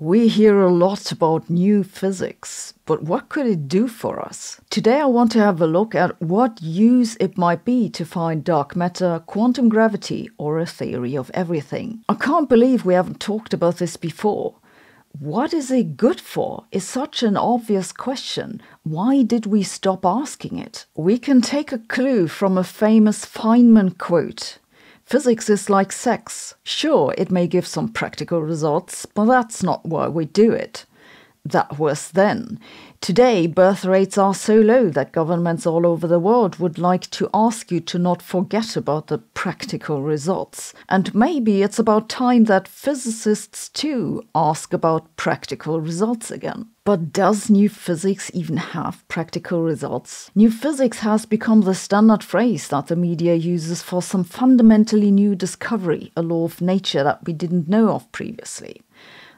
We hear a lot about new physics, but what could it do for us? Today I want to have a look at what use it might be to find dark matter, quantum gravity, or a theory of everything. I can't believe we haven't talked about this before. What is it good for is such an obvious question. Why did we stop asking it? We can take a clue from a famous Feynman quote. Physics is like sex. Sure, it may give some practical results, but that's not why we do it. That was then. Today, birth rates are so low that governments all over the world would like to ask you to not forget about the practical results. And maybe it's about time that physicists too ask about practical results again. But does new physics even have practical results? New physics has become the standard phrase that the media uses for some fundamentally new discovery, a law of nature that we didn't know of previously.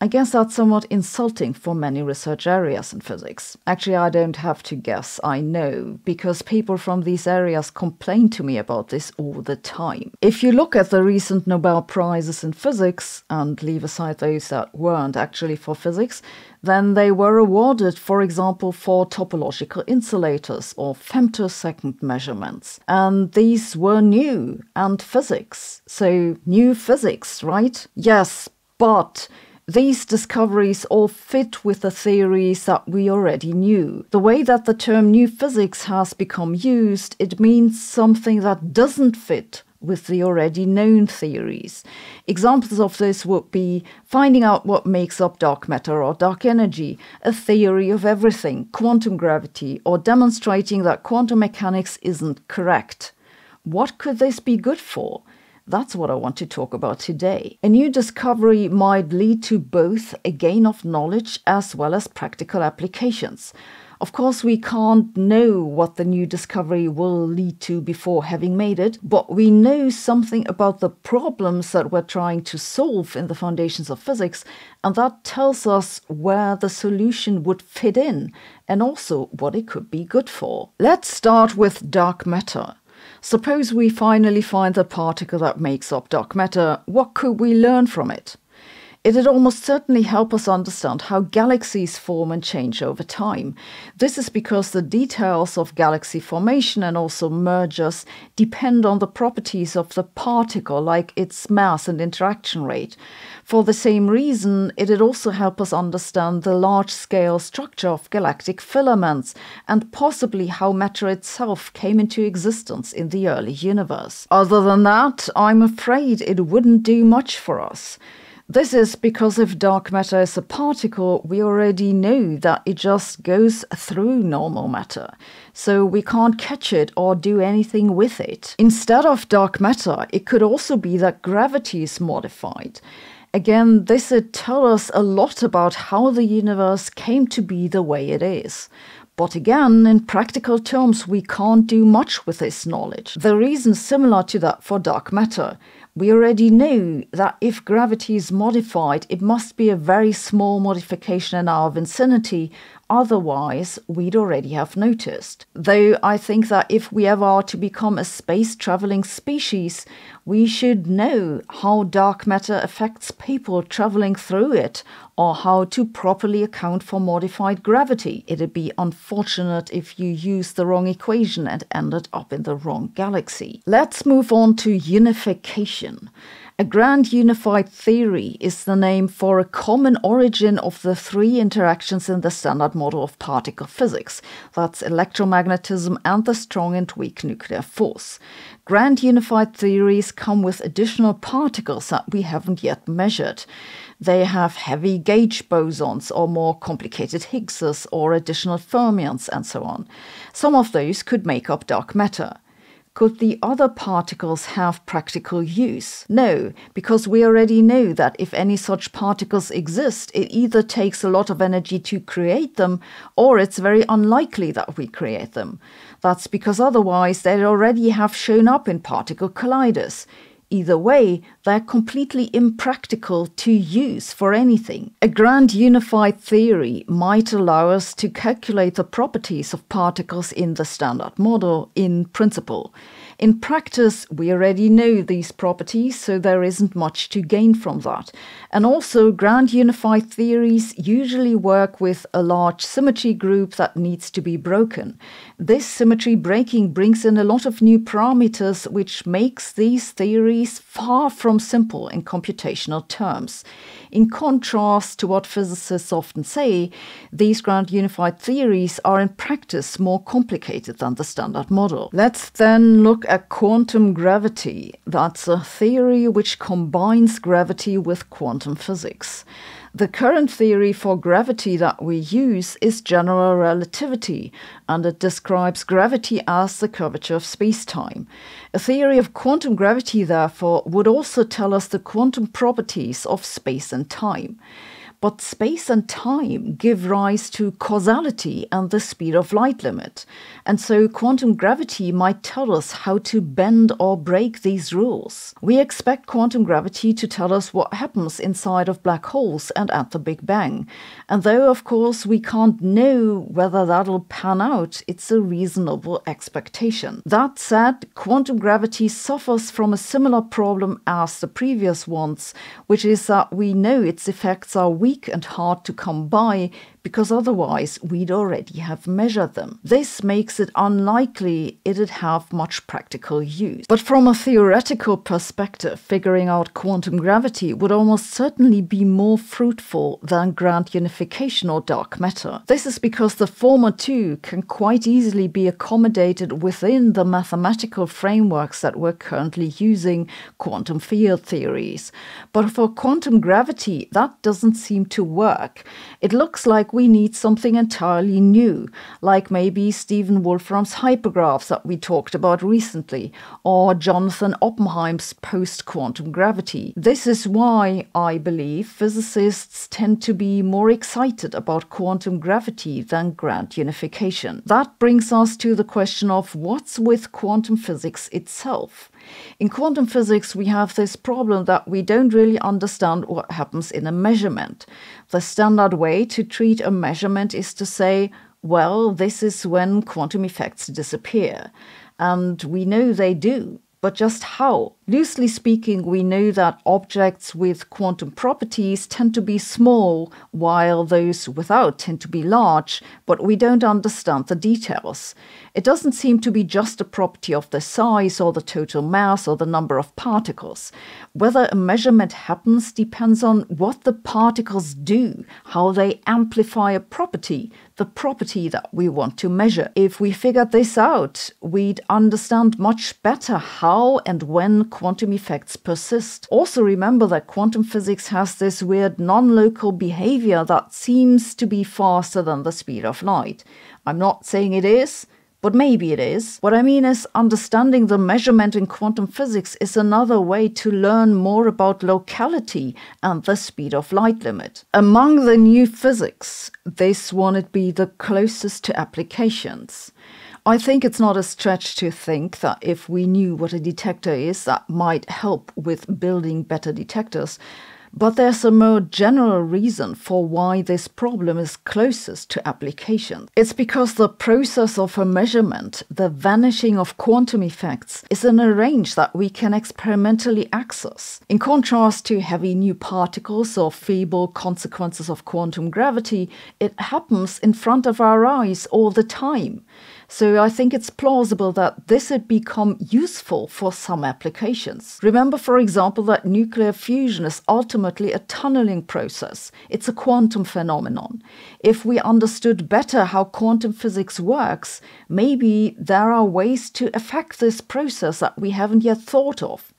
I guess that's somewhat insulting for many research areas in physics. Actually, I don't have to guess, I know, because people from these areas complain to me about this all the time. If you look at the recent Nobel Prizes in physics, and leave aside those that weren't actually for physics, then they were awarded, for example, for topological insulators or femtosecond measurements. And these were new and physics. So, new physics, right? Yes, but these discoveries all fit with the theories that we already knew. The way that the term new physics has become used, it means something that doesn't fit with the already known theories. Examples of this would be finding out what makes up dark matter or dark energy, a theory of everything, quantum gravity, or demonstrating that quantum mechanics isn't correct. What could this be good for? That's what I want to talk about today. A new discovery might lead to both a gain of knowledge as well as practical applications. Of course, we can't know what the new discovery will lead to before having made it, but we know something about the problems that we're trying to solve in the foundations of physics, and that tells us where the solution would fit in and also what it could be good for. Let's start with dark matter. Suppose we finally find the particle that makes up dark matter. What could we learn from it? It'd almost certainly help us understand how galaxies form and change over time. This is because the details of galaxy formation and also mergers depend on the properties of the particle, like its mass and interaction rate. For the same reason, it'd also help us understand the large-scale structure of galactic filaments and possibly how matter itself came into existence in the early universe. Other than that, I'm afraid it wouldn't do much for us. This is because if dark matter is a particle, we already know that it just goes through normal matter, so we can't catch it or do anything with it. Instead of dark matter, it could also be that gravity is modified. Again, this would tell us a lot about how the universe came to be the way it is. But again, in practical terms, we can't do much with this knowledge. The reason is similar to that for dark matter. We already know that if gravity is modified, it must be a very small modification in our vicinity, otherwise we'd already have noticed. Though I think that if we ever are to become a space-traveling species, we should know how dark matter affects people traveling through it, or how to properly account for modified gravity. It'd be unfortunate if you used the wrong equation and ended up in the wrong galaxy. Let's move on to unification. A grand unified theory is the name for a common origin of the three interactions in the standard model of particle physics. That's electromagnetism and the strong and weak nuclear force. Grand unified theories come with additional particles that we haven't yet measured. They have heavy gauge bosons or more complicated Higgses or additional fermions and so on. Some of those could make up dark matter. Could the other particles have practical use? No, because we already know that if any such particles exist, it either takes a lot of energy to create them, or it's very unlikely that we create them. That's because otherwise they'd already have shown up in particle colliders. Either way, they're completely impractical to use for anything. A grand unified theory might allow us to calculate the properties of particles in the standard model in principle. In practice, we already know these properties, so there isn't much to gain from that. And also, grand unified theories usually work with a large symmetry group that needs to be broken. This symmetry breaking brings in a lot of new parameters, which makes these theories far from simple in computational terms. In contrast to what physicists often say, these grand unified theories are in practice more complicated than the standard model. Let's then look at quantum gravity. That's a theory which combines gravity with quantum physics. The current theory for gravity that we use is general relativity, and it describes gravity as the curvature of space-time. A theory of quantum gravity, therefore, would also tell us the quantum properties of space and time. But space and time give rise to causality and the speed of light limit. And so quantum gravity might tell us how to bend or break these rules. We expect quantum gravity to tell us what happens inside of black holes and at the Big Bang. And though, of course, we can't know whether that'll pan out, it's a reasonable expectation. That said, quantum gravity suffers from a similar problem as the previous ones, which is that we know its effects are weak and hard to come by, because otherwise we'd already have measured them. This makes it unlikely it'd have much practical use. But from a theoretical perspective, figuring out quantum gravity would almost certainly be more fruitful than grand unification or dark matter. This is because the former two can quite easily be accommodated within the mathematical frameworks that we're currently using, quantum field theories. But for quantum gravity, that doesn't seem to work. It looks like we need something entirely new, like maybe Stephen Wolfram's hypergraphs that we talked about recently, or Jonathan Oppenheim's post-quantum gravity. This is why, I believe, physicists tend to be more excited about quantum gravity than grand unification. That brings us to the question of what's with quantum physics itself. In quantum physics, we have this problem that we don't really understand what happens in a measurement. The standard way to treat a measurement is to say, well, this is when quantum effects disappear. And we know they do, but just how? Loosely speaking, we know that objects with quantum properties tend to be small, while those without tend to be large, but we don't understand the details. It doesn't seem to be just a property of the size or the total mass or the number of particles. Whether a measurement happens depends on what the particles do, how they amplify a property, the property that we want to measure. If we figured this out, we'd understand much better how and when quantum effects persist. Also remember that quantum physics has this weird non-local behavior that seems to be faster than the speed of light. I'm not saying it is, but maybe it is. What I mean is, understanding the measurement in quantum physics is another way to learn more about locality and the speed of light limit. Among the new physics, this one would be the closest to applications. I think it's not a stretch to think that if we knew what a detector is, that might help with building better detectors. But there's a more general reason for why this problem is closest to application. It's because the process of a measurement, the vanishing of quantum effects, is in a range that we can experimentally access. In contrast to heavy new particles or feeble consequences of quantum gravity, it happens in front of our eyes all the time. So I think it's plausible that this had become useful for some applications. Remember, for example, that nuclear fusion is ultimately a tunneling process. It's a quantum phenomenon. If we understood better how quantum physics works, maybe there are ways to affect this process that we haven't yet thought of.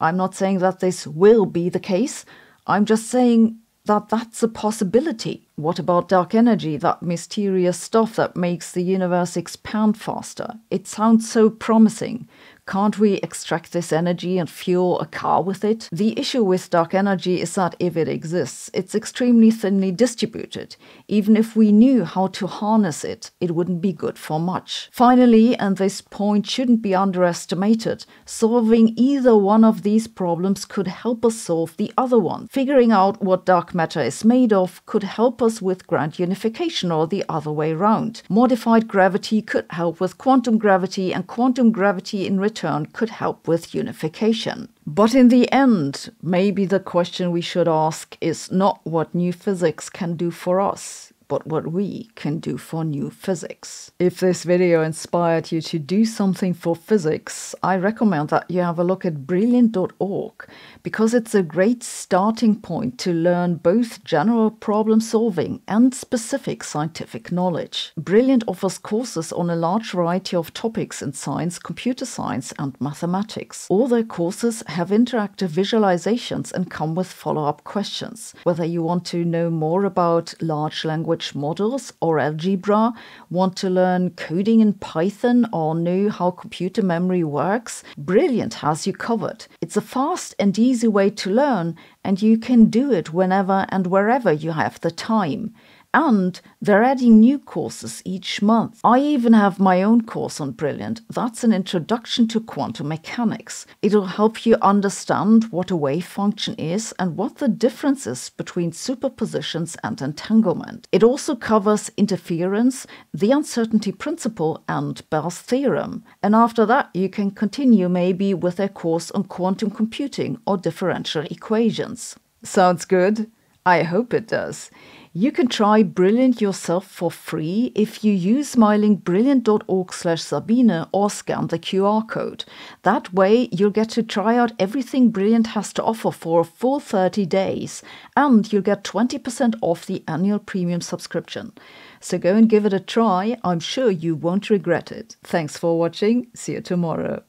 I'm not saying that this will be the case. I'm just saying that's a possibility. What about dark energy, that mysterious stuff that makes the universe expand faster? It sounds so promising. Can't we extract this energy and fuel a car with it? The issue with dark energy is that if it exists, it's extremely thinly distributed. Even if we knew how to harness it, it wouldn't be good for much. Finally, and this point shouldn't be underestimated, solving either one of these problems could help us solve the other one. Figuring out what dark matter is made of could help us with grand unification, or the other way around. Modified gravity could help with quantum gravity, and quantum gravity in return return could help with unification. But in the end, maybe the question we should ask is not what new physics can do for us, but what we can do for new physics. If this video inspired you to do something for physics, I recommend that you have a look at Brilliant.org, because it's a great starting point to learn both general problem solving and specific scientific knowledge. Brilliant offers courses on a large variety of topics in science, computer science and mathematics. All their courses have interactive visualizations and come with follow-up questions. Whether you want to know more about large language models or algebra, want to learn coding in Python or know how computer memory works, Brilliant has you covered. It's a fast and easy way to learn, and you can do it whenever and wherever you have the time. And they're adding new courses each month. I even have my own course on Brilliant. That's an introduction to quantum mechanics. It'll help you understand what a wave function is and what the difference is between superpositions and entanglement. It also covers interference, the uncertainty principle, and Bell's theorem. And after that, you can continue maybe with a course on quantum computing or differential equations. Sounds good? I hope it does. You can try Brilliant yourself for free if you use my link brilliant.org/Sabine or scan the QR code. That way you'll get to try out everything Brilliant has to offer for a full 30 days, and you'll get 20% off the annual premium subscription. So go and give it a try. I'm sure you won't regret it. Thanks for watching. See you tomorrow.